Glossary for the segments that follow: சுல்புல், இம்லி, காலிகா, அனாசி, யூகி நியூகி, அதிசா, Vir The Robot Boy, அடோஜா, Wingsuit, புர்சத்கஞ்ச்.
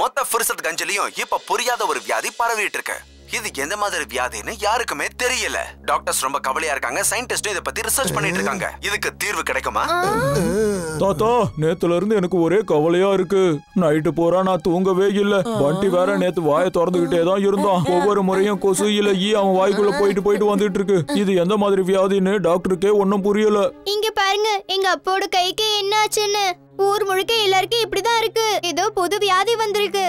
மொத்த ஃபுர்சத் கஞ்சலியும் இப்ப புரியாத ஒரு வியாதி பரவிட்டு இருக்கு. இது எந்த மாதிரி வியாதின்னு யாருக்குமே தெரியல. டாக்டர்ஸ் ரொம்ப கவலையா இருக்காங்க. சயின்டிஸ்டும் இத பத்தி ரிசர்ச் பண்ணிட்டு இருக்காங்க. இதுக்கு தீர்வு கிடைக்குமா? தாத்தா, நேத்துல இருந்து எனக்கு ஒரே கவலையா இருக்கு. நைட்டு போறா நான் தூங்கவே இல்ல. பண்டி வேற நேத்து வாயை திறந்துகிட்டே தான் இருந்தான். ஒவ்வொரு முறையும் கொசு இல்ல ஈ அவன் வாய்க்குள்ள போயிட்டு போயிட்டு வந்துட்டு இருக்கு. இது எந்த மாதிரி வியாதின்னு டாக்டருக்கே ஒன்னும் புரியல. இங்க பாருங்க, எங்க அப்போட கைக்கு என்ன ஆச்சுன்னு ஊர் முழுக்க எல்லாருக்கும் இப்படிதான் இருக்கு. ஏதோ புது வியாதி வந்திருக்கு.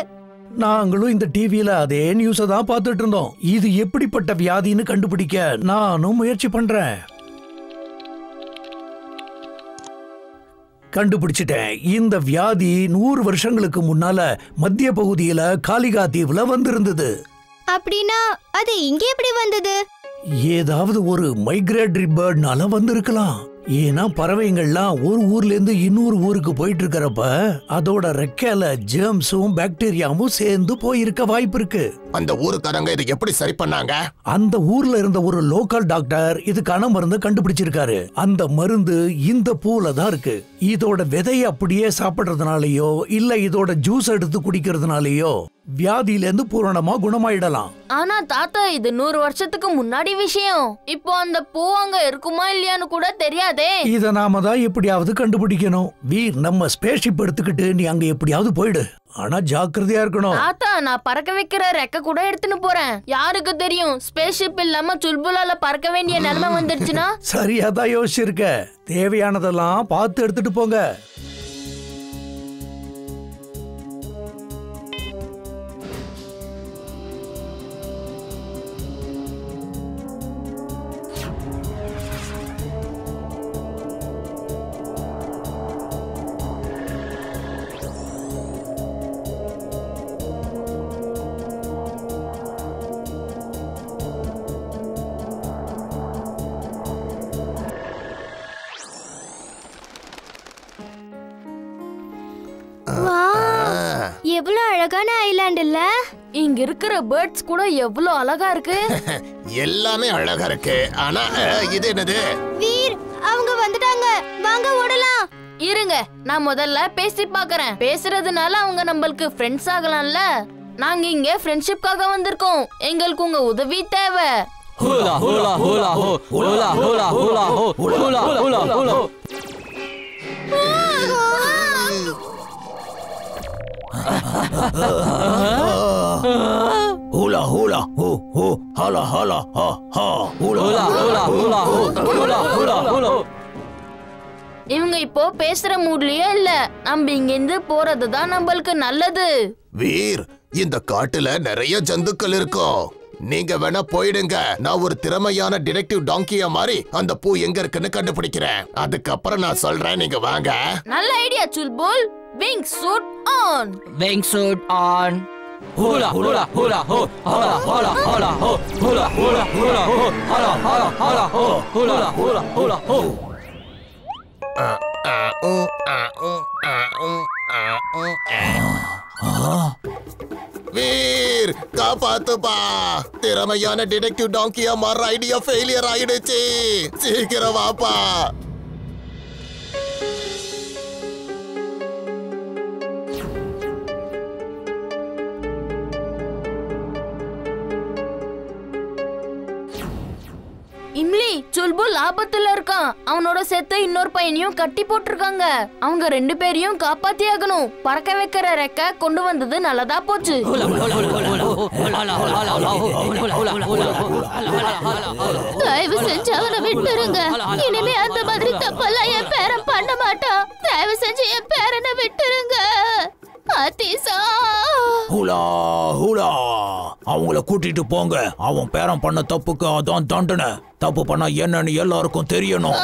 நாங்களும் இந்த டிவியில அதே நியூஸ தான் பார்த்துட்டு இருந்தோம். இது எப்படிப்பட்ட வியாதின்னு கண்டுபிடிக்க நானும் முயற்சி பண்றேன். கண்டுபிடிச்சிட்டேன். இந்த வியாதி 100 வருஷங்களுக்கு முன்னால மத்திய பகுதியில காலிகா தீவுல வந்திருந்தது. அப்படின்னா அது இங்க எப்படி வந்தது? ஏதாவது ஒரு மைக்ரேட்டரி பேர்ட்னால வந்திருக்கலாம். ஏன்னா பறவைங்கள்லாம் ஒரு ஊர்ல இருந்து இன்னொரு ஊருக்கு போயிட்டு இருக்கிறப்ப அதோட ரெக்கையில ஜெர்ம்ஸும் பாக்டீரியாவும் சேர்ந்து போயிருக்க வாய்ப்பு இருக்கு. அந்த ஊருக்காரங்க இதை எப்படி சரி பண்ணாங்க? அந்த ஊர்ல இருந்த ஒரு லோக்கல் டாக்டர் இதுக்கான மருந்து கண்டுபிடிச்சிருக்காரு. அந்த மருந்து இந்த பூல தான் இருக்கு. இதோட விதையை அப்படியே சாப்பிடுறதுனாலயோ இல்ல இதோட ஜூஸ் எடுத்து குடிக்கிறதுனாலயோ வியாதியிலிருந்து பூரணமா குணமாயிடலாம். ஆனா தாத்தா, இது 100 வருஷத்துக்கு முன்னாடி விஷயம். இப்போ அந்த பூ அங்க இருக்குமா இல்லையான்னு கூட தெரியாதே. இத நாம தான் எப்படியாவது கண்டுபிடிக்கணும். வீர், நம்ம ஸ்பேஸ்ஷிப் எடுத்துக்கிட்டு நீ அங்க எப்படியாவது போயிடு. ஆனா ஜாக்கிரதையா இருக்கணும். தாத்தா, நான் பறக்க வைக்கிற ரெக்க கூட எடுத்துன்னு போறேன். யாருக்கு தெரியும், ஸ்பேஸ்ஷிப் இல்லாம சுல்புலால பறக்க வேண்டிய நிலைமை வந்துருச்சுன்னா? சரியா தான் யோசிச்சிருக்க. தேவையானதெல்லாம் பார்த்து எடுத்துட்டு போங்க. எவ்வளவு அழகான ஐலாண்ட் இல்ல? இங்க இருக்கிற பேர்ட்ஸ் கூட எவ்வளவு அழகா இருக்கு. எல்லாமே அழகா இருக்கு. ஆனா இது என்னது? வீர், அவங்க வந்துட்டாங்க, வாங்க ஓடலாம். இருங்க, நான் முதல்ல பேசி பாக்குறேன். பேசுறதுனால அவங்க நம்மளுக்கு ஃப்ரெண்ட்ஸ் ஆகலாம்ல. நாங்க இங்க ஃப்ரெண்ட்ஷிப்காக வந்திருக்கோம். எங்களுக்கு உங்க உதவி தேவை. ஹோலா ஹோலா ஹோலா ஹோ ஹோலா ஹோலா ஹோலா ஹோ ஹோலா ஹோலா ஹோலா. ஹூலா ஹூலா ஹூ ஹூ ஹலா ஹலா ஹா ஹா ஹூலா ஹூலா ஹூலா ஹூ ஹூலா ஹூலா ஹூலா. இவங்க இப்போ பேசுற மூட்லயே இல்ல. நம்ம இங்க இருந்து போறது தான் நம்மளுக்கு நல்லது. வீர், இந்த காட்டுல நிறைய ஜந்துக்கள் இருக்கும். நீங்க வேணா போயிடுங்க. நான் ஒரு திறமையான டிடெக்டிவ் டாங்கியா மாதிரி அந்த பூ எங்க இருக்குன்னு கண்டுபிடிக்கிறேன். அதுக்கப்புறம் நான் சொல்றேன், நீங்க வாங்க. நல்ல idea சுல்புல். Wingsuit on. Wingsuit on. Hula hula hula ho. Hula hula hula ho. Hula hula hula ho. Hula hula hula ho. Hula hula hula ho. Veer, காப்பாத்துப்பா. திறமையான டிடெக்டிவ் டாங்கியா மாற ஐடியா ஃபெயிலியர் ஆயிடுச்சு. சீக்கிரம் வாப்பா. இம்லி, சுல்புல் ஆபத்துல இருக்கான். அவனோட சேர்த்து இன்னொரு பையனையும் கட்டி போட்டிருக்காங்க. அவங்க 2 பேரையும் காப்பாத்தியாகணும். பறக்க வைக்கிற ரெக்க கொண்டு வந்தது நல்லதா போச்சு. தயவு செஞ்சு அவனை விட்டுருங்க. இனிமே அந்த மாதிரி தப்பெல்லாம் என் பேரன் பண்ண மாட்டான். தயவு செஞ்சு என் பேரனை விட்டுருங்க. அவங்கள கூட்டிட்டு போங்க. அவன் பேரம் பண்ண தப்புக்கு அதான் தண்டனை. தப்பு பண்ண என்னன்னு எல்லாருக்கும் தெரியணும்.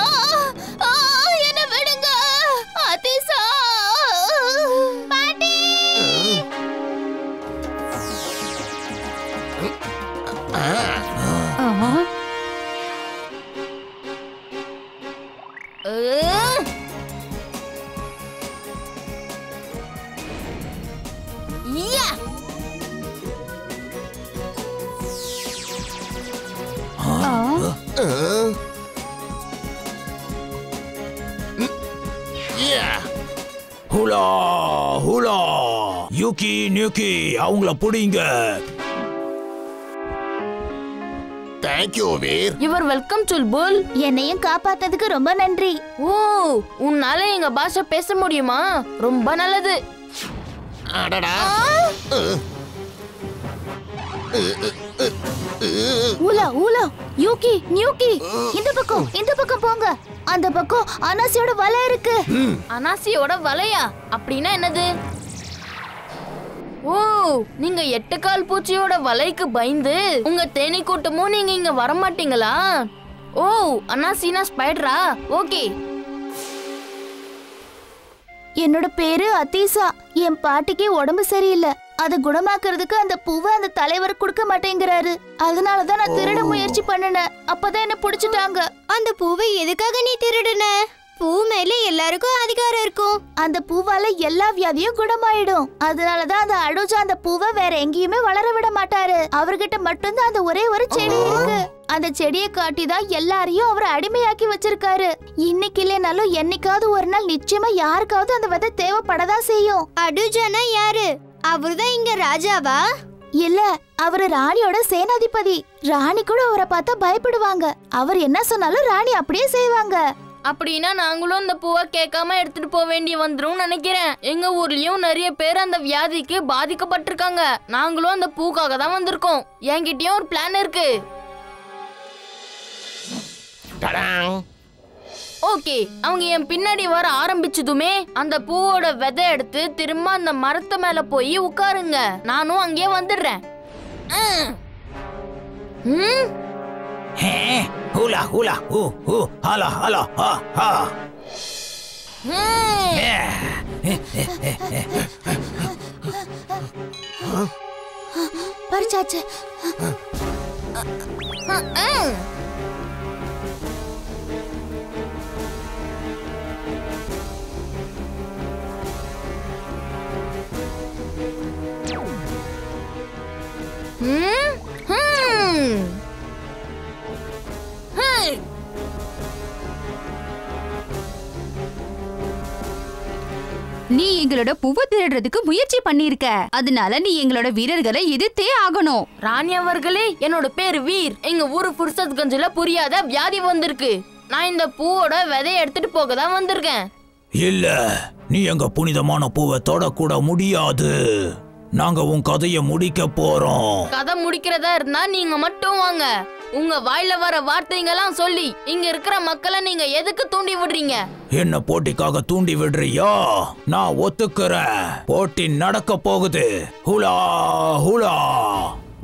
யூகி நியூகி அவங்கள புடிங்க. Thank you, Vir. You are welcome, Chulbul. என்னையும் காப்பாத்ததுக்கு ரொம்ப நன்றி. ஓ, உன்னால எங்க பாஷை பேச முடியுமா? ரொம்ப நல்லது. அடடா. ஊலா ஊலா யூகி நியூகி இந்த பக்கம் போங்க. அந்த பக்கம் அனாசியோட வலை இருக்கு. அனாசியோட வலையா? அப்படின்னா என்னது? ஓ, நீங்க எட்டுக்கால் பூச்சியோட வலைக்கு பயந்து உங்க தேனி கூட்டமும் நீங்க இங்க வர மாட்டீங்களா? ஓ, அனாசினா ஸ்பைடரா? ஓகே. என்னோட பேரு அதிசா. என் பாட்டிக்கு உடம்பு சரியில்லை. அதை குணமாக்குறதுக்கு அந்த பூவை அந்த தலைவர் கொடுக்க மாட்டேங்கிறாரு. அதனாலதான் நான் திருட முயற்சி பண்ணினேன். அப்பதான் என்ன பிடிச்சிட்டாங்க. அந்த பூவை எதுக்காக நீ திருடுன? பூ மேல எல்லாருக்கும் அதிகாரம் இருக்கும். அந்த பூவால எல்லா வியாதியும் குணமாயிடும். அதனாலதான் அந்த அடோஜா அந்த பூவை வேற எங்கேயுமே வளர விட மாட்டாரு. அவர்கிட்ட மட்டும்தான் அந்த ஒரே ஒரு செடி இருக்கு. அந்த செடியை காட்டிதான் எல்லாரையும் அவர் அடிமையாக்கி வச்சிருக்காரு. இன்னைக்கு இல்லைனாலும் என்னைக்காவது ஒரு நாள் நிச்சயமா யாருக்காவது அந்த விதை தேவைப்படதான் செய்யும். அடோஜானா யாரு? அவருதான் இங்க ராஜாவா? இல்ல, அவரு ராணியோட சேனாதிபதி. ராணி கூட அவரை பார்த்தா பயப்படுவாங்க. அவர் என்ன சொன்னாலும் ராணி அப்படியே செய்வாங்க. அப்படின்னா நாங்களும் அந்த பூவை கேட்காம எடுத்துட்டு போக வேண்டிய வந்துரும் நினைக்கிறேன். எங்க ஊர்லயும் நிறைய பேர் அந்த வியாதிக்கு பாதிக்கப்பட்டிருக்காங்க. நாங்களும் அந்த பூக்காக தான் வந்திருக்கோம். என்கிட்டயும் ஒரு பிளான் இருக்கு. ஓகே, அவங்க என் பின்னாடி வர ஆரம்பிச்சதுமே அந்த பூவோட விதை எடுத்து திரும்ப அந்த மரத்து மேல போய் உட்காருங்க. நானும் அங்கே வந்துடுறேன். பறிச்சாச்சு. நீ எங்களோட பூவை திருடுறதுக்கு முயற்சி பண்ணிருக்க. அதனால நீ எங்களோட வீரர்களை எதிர்த்தே ஆகணும். ராணி அவர்களே, என்னோட பேரு வீர். எங்க ஊரு புர்சத்கஞ்சில புரியாத வியாதி வந்திருக்கு. நான் இந்த பூவோட விதையை எடுத்துட்டு போக தான் வந்திருக்கேன். இல்ல, நீ எங்க புனிதமான பூவை தொடக்கூட முடியாது. நாங்க உன் கதைய முடிக்க போறோம். கதை முடிக்கிறதா இருந்தா நீங்க மட்டும் வாங்க. உங்க வாயில வர வார்த்தைங்கெல்லாம் சொல்லி இங்க இருக்கிற மக்களை நீங்க எதுக்கு தூண்டி விடுறீங்க? என்ன போட்டிக்காக தூண்டி விடுறியா? நான் ஒத்துக்கிறேன். போட்டி நடக்க போகுது. Hula hula.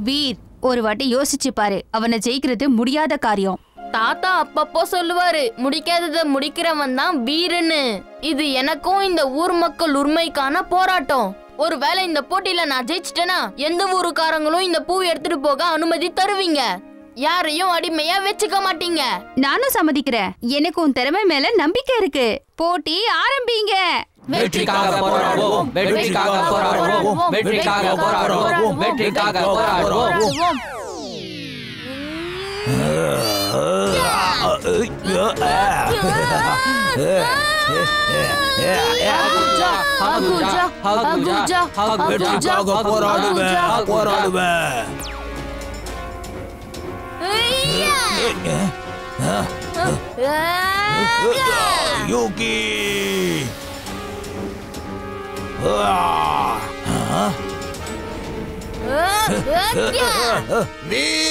வீர், ஒரு வாட்டி யோசிச்சு பாரு. அவனை ஜெயிக்கிறது முடியாத காரியம். தாத்தா அப்பப்போ சொல்லுவாரு, முடிக்காதத முடிக்கிறவன் தான் வீரன்னு. இது எனக்கும் இந்த ஊர் மக்கள் உரிமைக்கான போராட்டம். ஒருவேளை இந்த போட்டியில நான் ஜெயிச்சிட்டேனா எந்த ஊருக்காரங்களும் இந்த பூ எடுத்துட்டு போக அனுமதி தருவீங்க. யாரையும் அடிமையா வச்சுக்க மாட்டீங்க. நானும் சம்மதிக்கிறேன். எனக்கு உன் திறமை மேல நம்பிக்கை இருக்கு. போட்டி ஆரம்பிங்க. வெற்றிக்காக போராடுவோம், வெற்றிக்காக போராடுவோம், வெற்றிக்காக போராடுவோம், வெற்றிக்காக போராடுவோம். வெற்றிக்காக போராடுவேன், போராடுவேன். யூகி வீர் வீர்.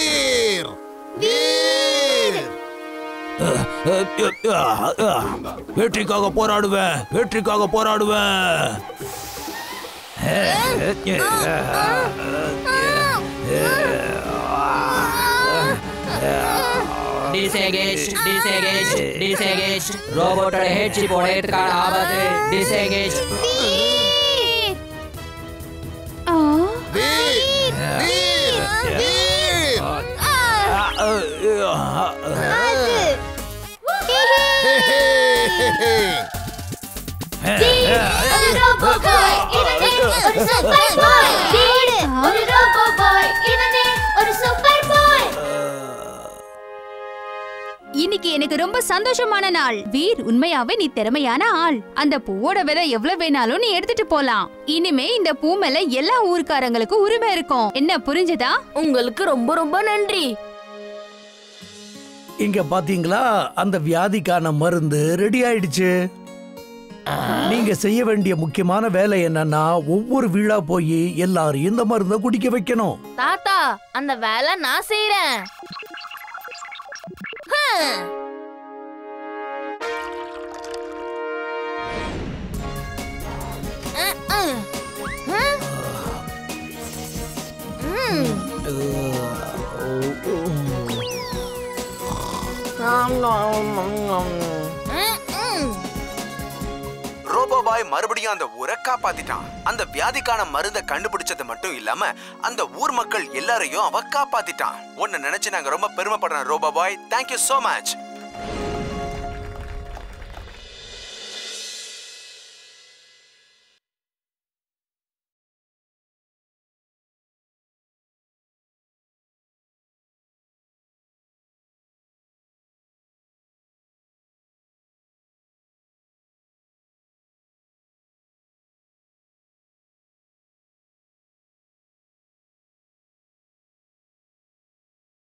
வெற்றிக்காக போராடுவேன், வெற்றிக்காக போராடுவேன். Disengage, disengage, disengage. Robot head chip head card abat. Disengage. Veer. Veer. Veer. Veer. The robot boy in the name of a super boy. Veer. The robot boy in the name of a super boy. இன்னைக்கு எனக்கு ரொம்ப சந்தோஷமான நாள். வீர், உண்மையாவே நீ திறமையான ஆள். அந்த பூவோட விலை எவ்வளவு வேணாலும் நீ எடுத்துட்டு போலாம். இனிமே இந்த பூ மேல எல்லா ஊர்க்காரங்களுக்கும் உரிமை இருக்கும். என்ன புரிஞ்சதா? உங்களுக்கு ரொம்ப ரொம்ப நன்றி. இங்க பாத்தீங்களா, அந்த வியாதிக்கான மருந்து ரெடி ஆயிடுச்சு. நீங்க செய்ய வேண்டிய முக்கியமான வேலை என்னன்னா, ஒவ்வொரு விழா போய் எல்லாரும் இந்த மருந்த குடிக்க வைக்கணும். தாத்தா, அந்த வேலை நான் செய்றேன். ரோபோ பாய் மறுபடியும் அந்த ஊரை காப்பாத்திட்டான். அந்த வியாதிக்கான மருந்தை கண்டுபிடிச்சது மட்டும் இல்லாம அந்த ஊர் மக்கள் எல்லாரையும் அவ காப்பாத்திட்டான். உன்னை நினைச்சு நாங்க ரொம்ப பெருமைப்படுறோம் robo boy. Thank you so much.